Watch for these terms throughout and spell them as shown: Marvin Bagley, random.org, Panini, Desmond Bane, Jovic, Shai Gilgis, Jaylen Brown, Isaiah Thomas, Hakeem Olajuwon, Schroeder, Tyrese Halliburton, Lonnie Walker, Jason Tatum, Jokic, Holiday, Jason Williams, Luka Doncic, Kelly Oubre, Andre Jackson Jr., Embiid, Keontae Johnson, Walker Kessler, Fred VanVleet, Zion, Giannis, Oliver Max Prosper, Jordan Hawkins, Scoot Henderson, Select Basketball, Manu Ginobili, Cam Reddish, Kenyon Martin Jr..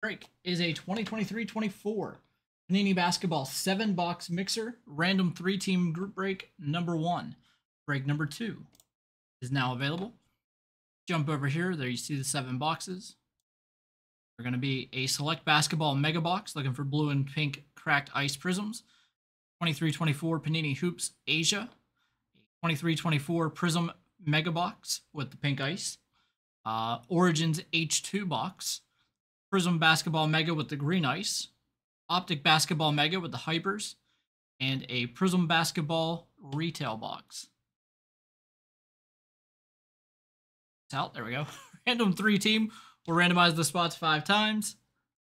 break is a 2023-24 Panini Basketball 7-box mixer, random 3-team group break number 1. Break number 2 is now available. Jump over here. There you see the 7 boxes. We're going to be a Select Basketball mega box, looking for blue and pink Cracked Ice Prisms. 23-24 Panini Hoops Asia. 23-24 Prism mega box with the pink ice. Origins H2 box. Prism Basketball Mega with the green ice. Optic Basketball Mega with the hypers. And a Prism Basketball retail box. It's out. There we go. Random 3-team. We'll randomize the spots 5 times.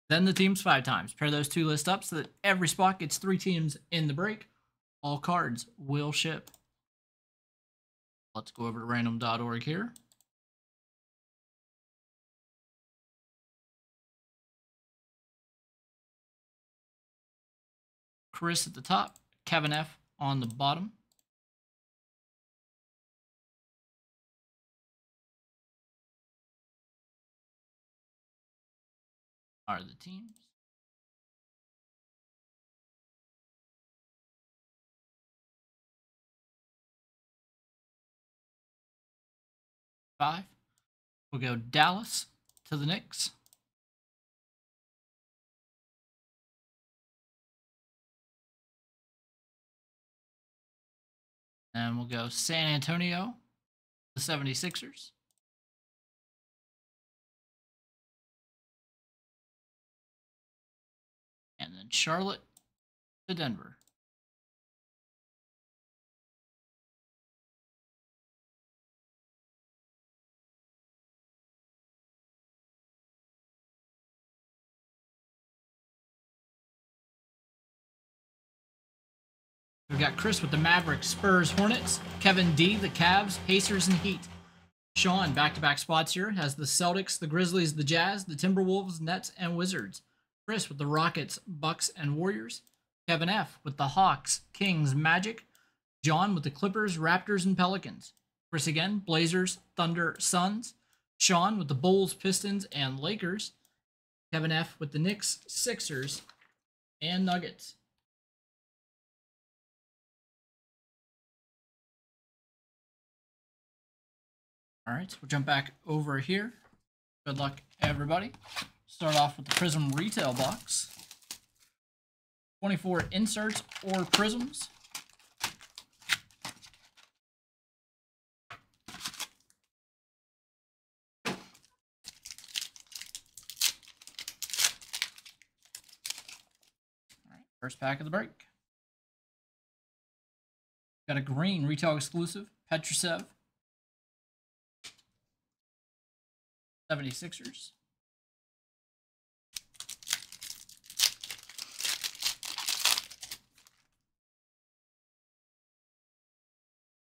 Then the teams 5 times. Pair those 2 lists up so that every spot gets 3 teams in the break. All cards will ship. Let's go over to random.org here. Chris at the top, Kevin F on the bottom. Are the teams. Five. We'll go Dallas to the Knicks. And we'll go San Antonio, the 76ers. And then Charlotte to Denver. We've got Chris with the Mavericks, Spurs, Hornets, Kevin D, the Cavs, Pacers, and Heat. Sean, back-to-back spots here, has the Celtics, the Grizzlies, the Jazz, the Timberwolves, Nets, and Wizards. Chris with the Rockets, Bucks, and Warriors. Kevin F with the Hawks, Kings, Magic. John with the Clippers, Raptors, and Pelicans. Chris again, Blazers, Thunder, Suns. Sean with the Bulls, Pistons, and Lakers. Kevin F with the Knicks, Sixers, and Nuggets. All right, so we'll jump back over here. Good luck, everybody. Start off with the Prism retail box. 24 inserts or prisms. All right, first pack of the break. Got a green retail exclusive, Petrushev. 76ers.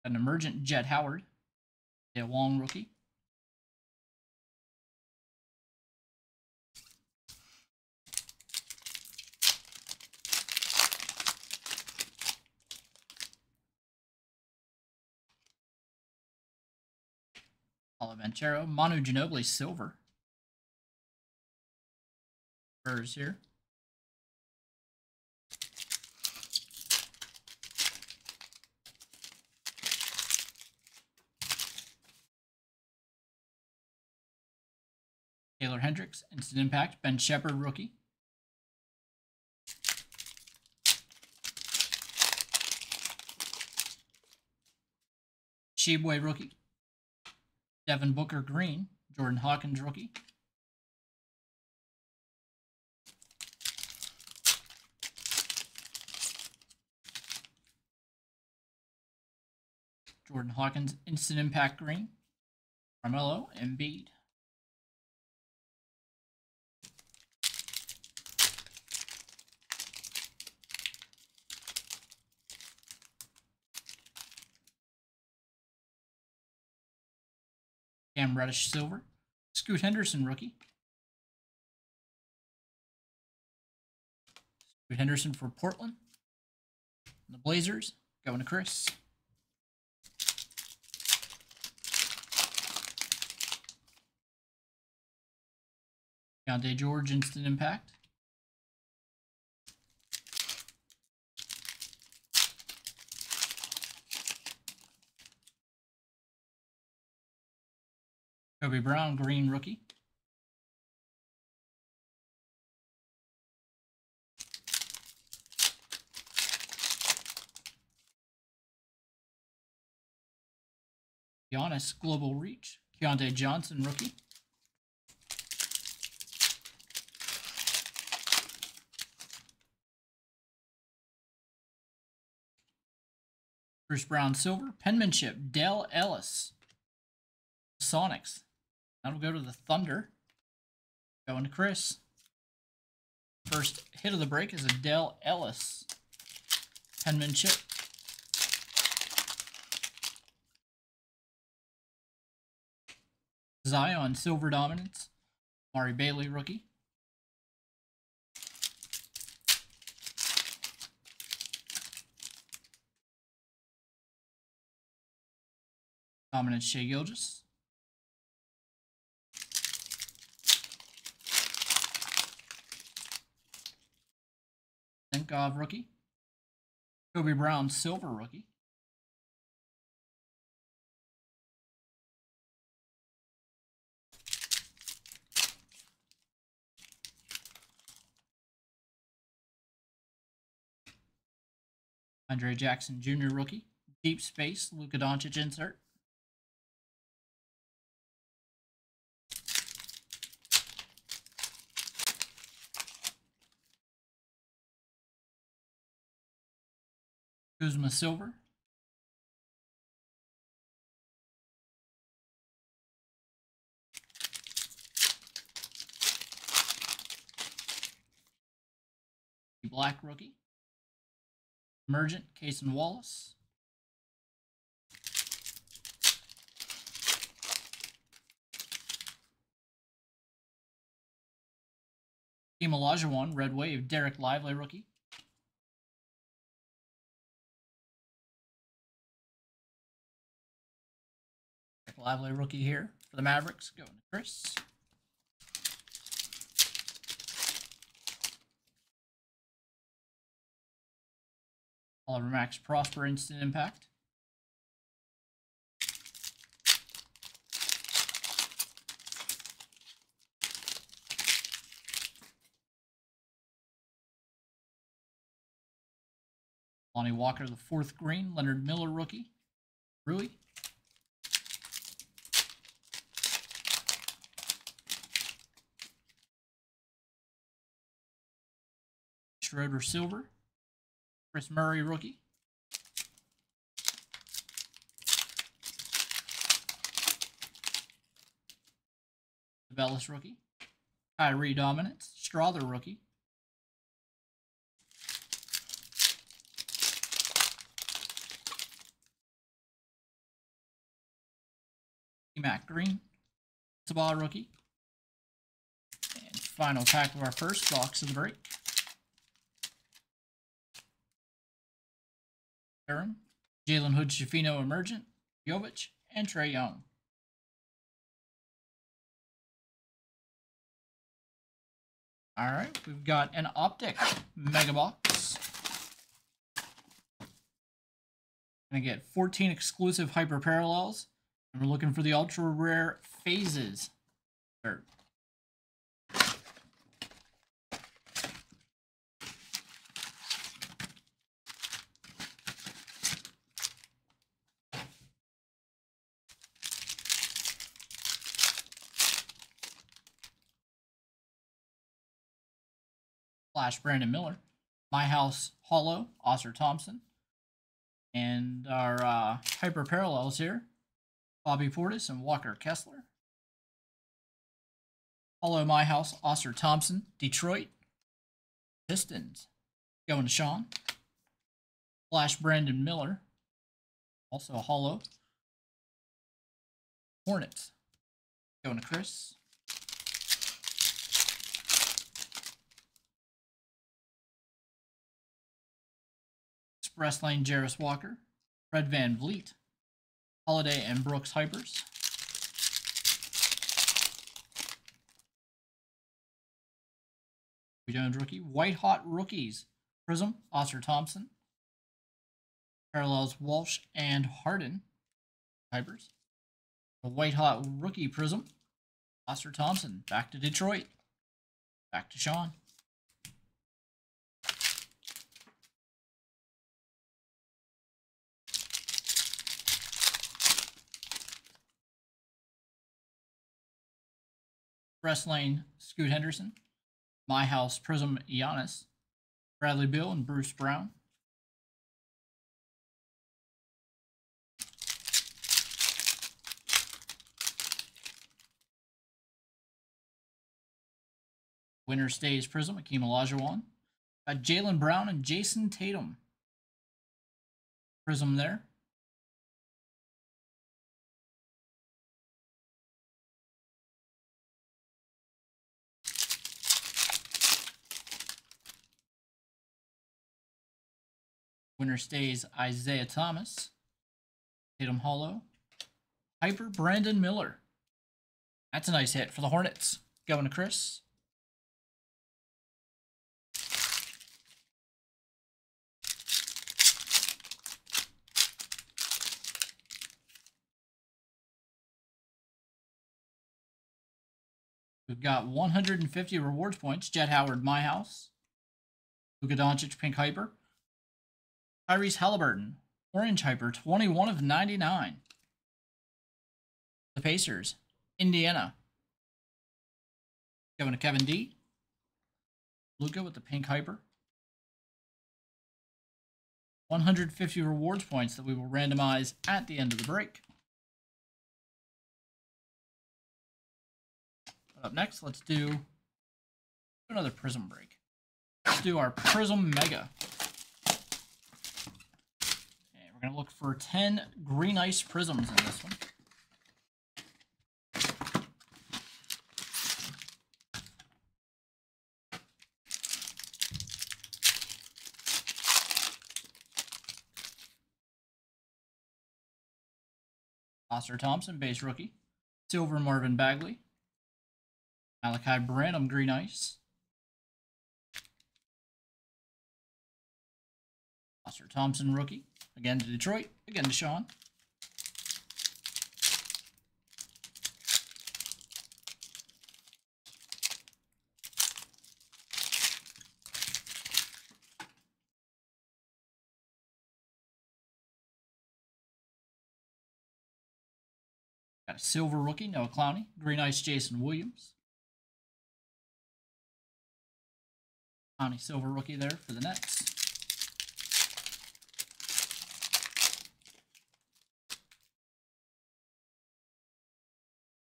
An emergent Jet Howard, a long rookie. Olivencero, Manu Ginobili, silver. Spurs here. Taylor Hendricks, instant impact. Ben Shepard, rookie. Sheboy, rookie. Devin Booker, green. Jordan Hawkins, rookie. Jordan Hawkins, instant impact, green. Carmelo, Embiid. Cam Reddish, silver. Scoot Henderson, rookie. Scoot Henderson for Portland. And the Blazers, going to Chris. Keontae George, instant impact. Kobe Brown, green rookie. Giannis, global reach. Keontae Johnson, rookie. Bruce Brown, silver. Penmanship, Dell Ellis. Sonics. That'll go to the Thunder. Going to Chris. First hit of the break is a Dell Ellis penmanship. Zion, silver dominance. Amari Bailey, rookie. Dominance, Shai Gilgis. Of rookie. Kobe Brown, silver rookie. Andre Jackson Jr. rookie. Deep space, Luka Doncic insert. Kuzma silver. Black rookie. Emergent, Cason Wallace. Hakeem Olajuwon, red wave. Dereck Lively rookie. Lively rookie here for the Mavericks, going to Chris. Oliver Max Prosper, instant impact. Lonnie Walker, the fourth green. Leonard Miller, rookie. Rui. Schroeder silver. Chris Murray rookie. Bellis rookie. Kyrie dominance. Strother rookie. Mac green. Sabah rookie. And final pack of our first box of the break. Durham, Jalen Hood, Shafino, Emergent, Jovic, and Trae Young. All right, we've got an Optic Mega Box. Gonna get 14 exclusive Hyper Parallels, and we're looking for the Ultra Rare Phases. Flash Brandon Miller, My House Hollow, Oscar Thompson, and our Hyper Parallels here, Bobby Portis and Walker Kessler. Hollow My House, Oscar Thompson, Detroit Pistons, going to Sean. Flash Brandon Miller, also Hollow, Hornets, going to Chris. Express Lane, Jarris Walker, Fred VanVleet, Holiday and Brooks Hypers. Kobe Jones rookie. White Hot Rookies. Prism, Oscar Thompson. Parallels, Walsh and Harden. Hypers. The White Hot Rookie Prism. Oscar Thompson. Back to Detroit. Back to Sean. Press Lane, Scoot Henderson. My House, Prism, Giannis. Bradley Beal and Bruce Brown. Winner stays Prism, Hakeem Olajuwon. Got Jaylen Brown and Jason Tatum. Prism there. Winner stays Isaiah Thomas. Tatum Hollow. Hyper Brandon Miller. That's a nice hit for the Hornets. Going to Chris. We've got 150 rewards points. Jet Howard, My House. Luka Doncic, Pink Hyper. Tyrese Halliburton, Orange Hyper, 21 of 99. The Pacers, Indiana. Going to Kevin D. Luka with the Pink Hyper. 150 rewards points that we will randomize at the end of the break. Up next, let's do another Prism break. Let's do our Prism Mega. Okay, we're going to look for 10 green ice prisms in this one. Oscar Thompson, base rookie. Silver Marvin Bagley. Malachi Branham, green ice. Oscar Thompson, rookie. Again to Detroit. Again to Sean. Got a silver rookie, Noah Clowney. Green ice, Jason Williams. Clowney silver rookie there for the Nets.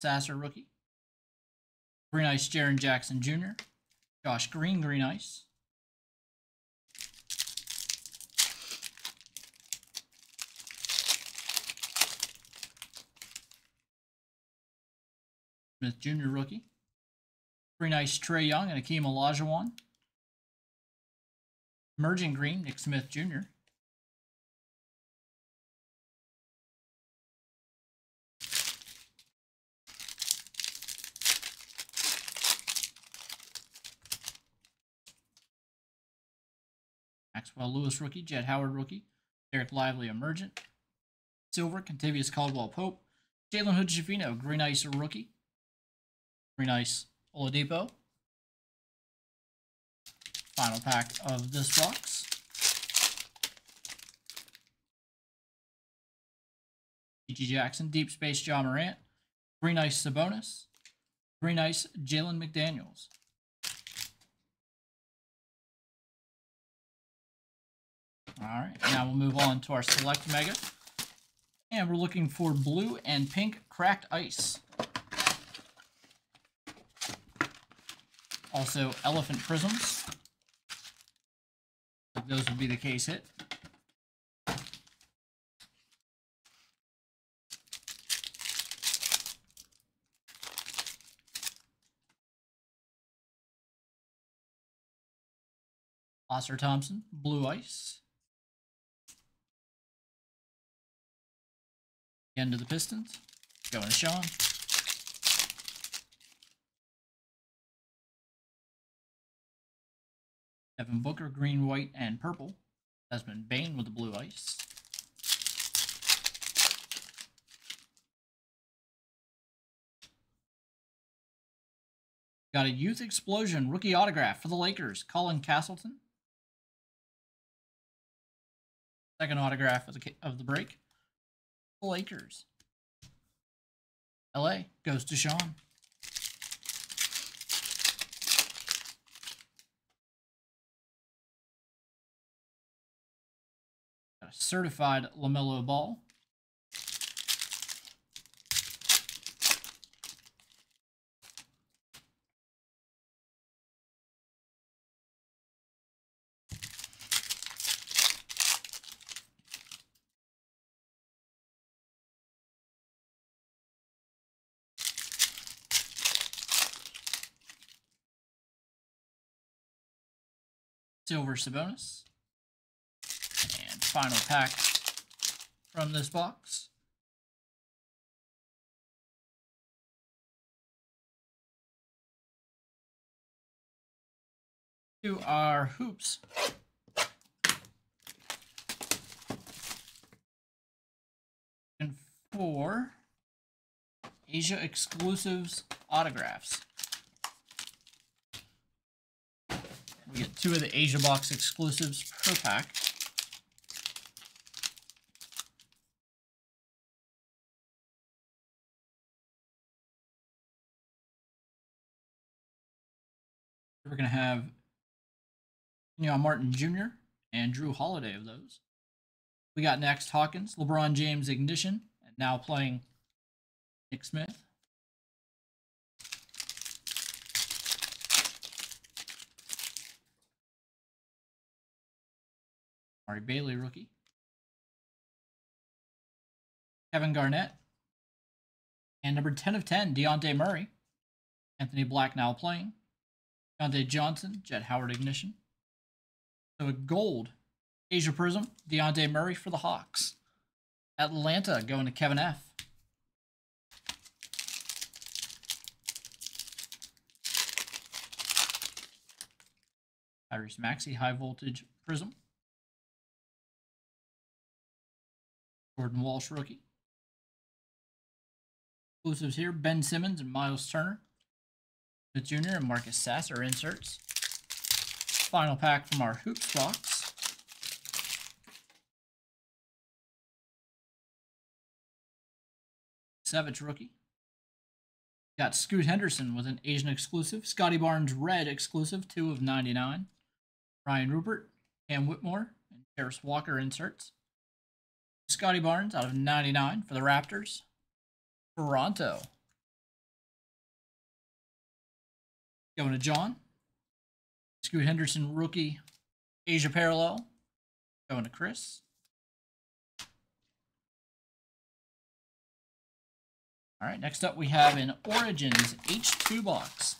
Sasser rookie. Green ice Jaren Jackson Jr. Josh Green, green ice. Smith Jr. rookie. Green ice Trae Young and Hakeem Olajuwon. Emerging green, Nick Smith Jr. Maxwell Lewis rookie, Jet Howard rookie, Dereck Lively emergent, silver, Contavious Caldwell-Pope, Jalen Hood-Shafino, green ice rookie, green ice Oladipo. Final pack of this box. P.G. Jackson, Deep Space, Ja Morant. Green ice, Sabonis. Green ice, Jalen McDaniels. All right, now we'll move on to our Select Mega. And we're looking for blue and pink cracked ice. Also, elephant prisms. Those would be the case hit. Oscar Thompson, blue ice. End of the Pistons. Going to Sean. Devin Booker, green, white, and purple. Desmond Bane with the blue ice. Got a Youth Explosion rookie autograph for the Lakers, Colin Castleton. Second autograph of the break. The Lakers. LA goes to Sean. Got a certified LaMelo Ball. Silver Sabonis. And final pack from this box. To our hoops. And four Asia exclusives autographs. We get two of the Asia box exclusives per pack. We're going to have Kenyon Martin Jr. and Drew Holiday of those. We got next Hawkins, LeBron James Ignition, and now playing Nick Smith. Amari Bailey, rookie. Kevin Garnett. And number 10 of 10, Deontay Murray. Anthony Black now playing. Keontae Johnson, Jet Howard Ignition. So a gold Asia Prism, Deontay Murray for the Hawks. Atlanta going to Kevin F. Tyrese Maxey, high voltage Prism. Jordan Walsh, rookie. Exclusives here, Ben Simmons and Miles Turner. Smith Jr. and Marcus Sasser inserts. Final pack from our Hoops box. Savage, rookie. Got Scoot Henderson with an Asian exclusive. Scotty Barnes, red exclusive, 2 of 99. Ryan Rupert, Cam Whitmore, and Terrence Walker inserts. Scotty Barnes out of 99 for the Raptors. Toronto. Going to John. Scoot Henderson, rookie. Asia Parallel. Going to Chris. All right, next up we have an Origins H2 box.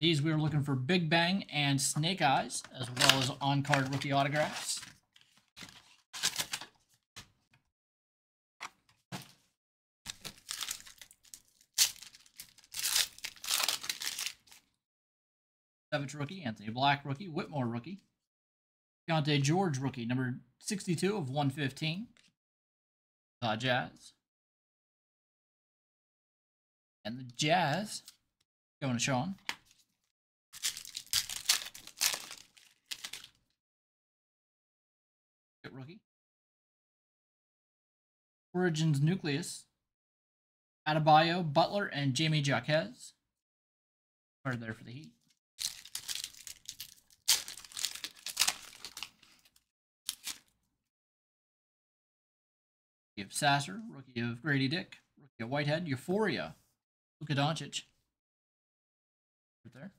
These we were looking for Big Bang and Snake Eyes, as well as on-card rookie autographs. Savage, rookie. Anthony Black, rookie. Whitmore, rookie. Keontae George, rookie. Number 62 of 115. The Jazz. And the Jazz going to Sean. Good rookie. Origins Nucleus. Adebayo, Butler, and Jamie Jaquez. Card there for the Heat. Of Sasser, rookie of Grady Dick, rookie of Whitehead, Euphoria, Luka Doncic. Right there.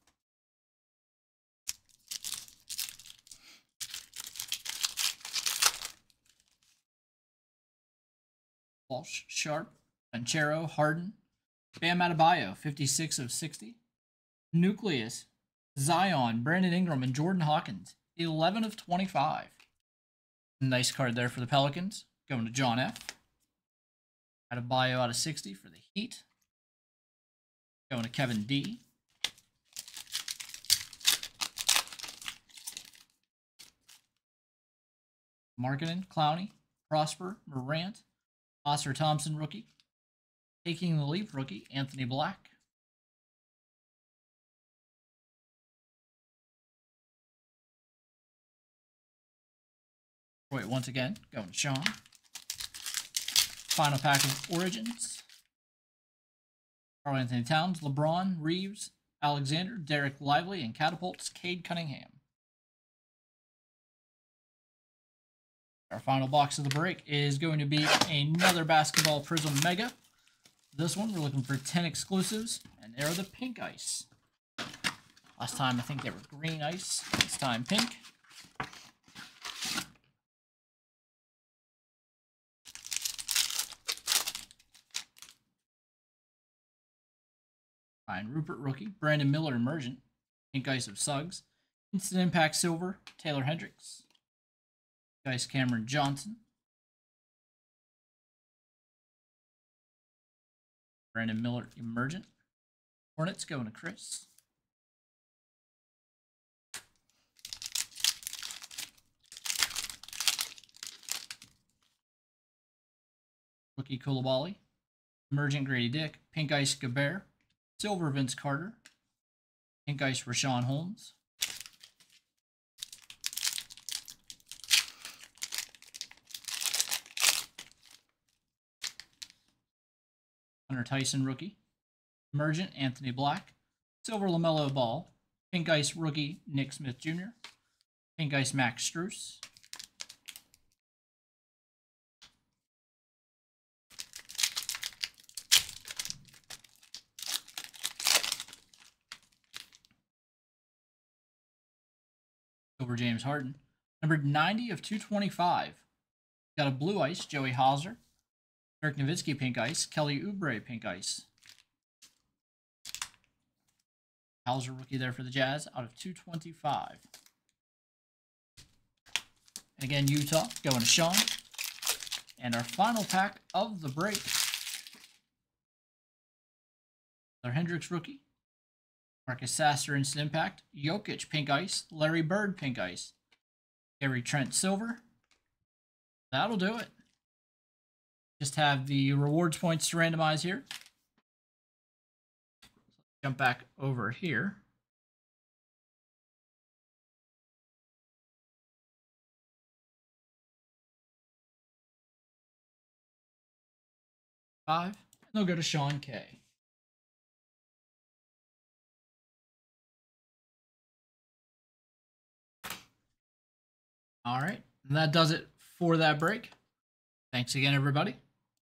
Walsh, Sharp, Banchero, Harden, Bam Adebayo, 56 of 60. Nucleus, Zion, Brandon Ingram, and Jordan Hawkins, 11 of 25. Nice card there for the Pelicans. Going to John F. Adebayo out of 60 for the Heat. Going to Kevin D. Markkanen, Clowney, Prosper, Morant, Oscar Thompson rookie, taking the leap rookie, Anthony Black. Wait, once again, going to Sean. Final pack of Origins. Carl Anthony Towns, LeBron, Reeves, Alexander, Dereck Lively, and Catapults, Cade Cunningham. Our final box of the break is going to be another Basketball Prism Mega. This one, we're looking for 10 exclusives, and there are the pink ice. Last time, I think they were green ice. This time, pink. Rupert rookie, Brandon Miller emergent, pink ice of Suggs, instant impact silver, Taylor Hendricks, pink ice Cameron Johnson, Brandon Miller emergent, Hornets going to Chris, rookie Coulibaly, emergent Grady Dick, pink ice Gobert, silver Vince Carter, pink ice Rashawn Holmes, Hunter Tyson rookie, emergent Anthony Black, silver LaMelo Ball, pink ice rookie Nick Smith Jr., pink ice Max Strus, over James Harden, numbered 90 of 225. Got a blue ice, Joey Hauser, Dirk Nowitzki pink ice, Kelly Oubre pink ice. Hauser rookie there for the Jazz out of 225. And again, Utah going to Sean. And our final pack of the break. Their Hendricks rookie. Marcus Sasser, instant impact. Jokic, pink ice. Larry Bird, pink ice. Gary Trent, silver. That'll do it. Just have the rewards points to randomize here. Jump back over here. Five. And they'll go to Sean K. All right, and that does it for that break. Thanks again, everybody.